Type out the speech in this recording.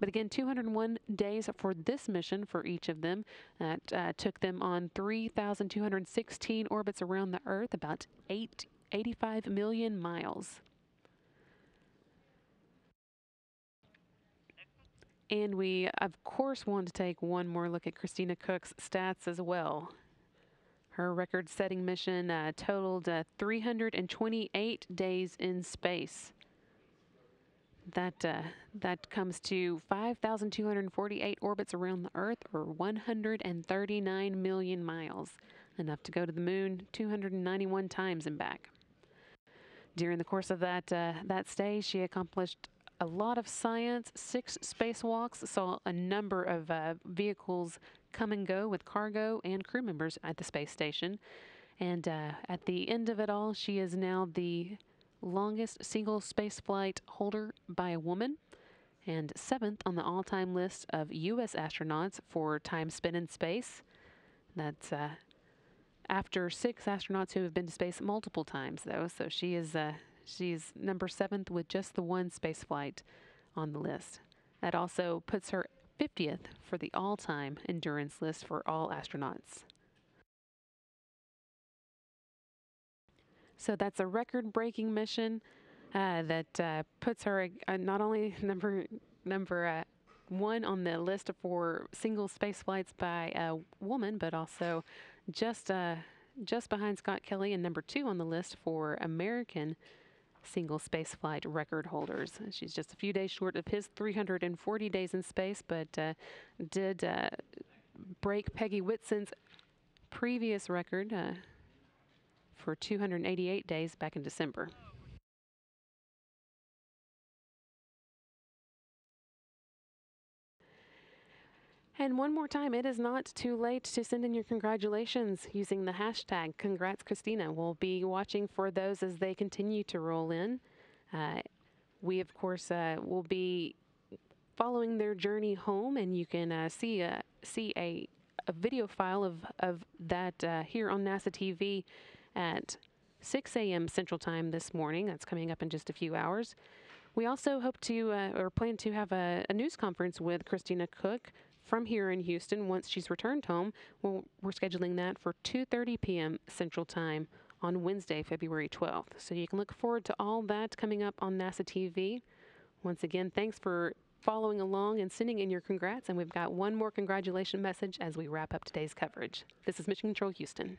But again, 201 days for this mission for each of them. That took them on 3,216 orbits around the Earth, about 85 million miles. And we, of course, want to take one more look at Christina Koch's stats as well. Her record-setting mission totaled 328 days in space. That comes to 5,248 orbits around the Earth, or 139 million miles, enough to go to the moon 291 times and back. During the course of that stay, she accomplished a lot of science, 6 spacewalks, saw a number of vehicles come and go with cargo and crew members at the space station. And at the end of it all, she is now the longest single spaceflight holder by a woman, and 7th on the all-time list of U.S. astronauts for time spent in space. That's after 6 astronauts who have been to space multiple times, though, so she is she's number 7th with just the one space flight on the list. That also puts her 50th for the all-time endurance list for all astronauts. So that's a record-breaking mission that puts her not only number one on the list for single space flights by a woman, but also just behind Scott Kelly and number 2 on the list for American single spaceflight record holders. She's just a few days short of his 340 days in space, but did break Peggy Whitson's previous record for 288 days back in December. And one more time, it is not too late to send in your congratulations using the hashtag #CongratsChristina. We'll be watching for those as they continue to roll in. We, of course, will be following their journey home, and you can see a video file of that here on NASA TV at 6 a.m. Central Time this morning. That's coming up in just a few hours. We also hope to or plan to have a news conference with Christina Koch from here in Houston. Once she's returned home, we're scheduling that for 2:30 p.m. Central Time on Wednesday, February 12th. So you can look forward to all that coming up on NASA TV. Once again, thanks for following along and sending in your congrats, and we've got one more congratulation message as we wrap up today's coverage. This is Mission Control Houston.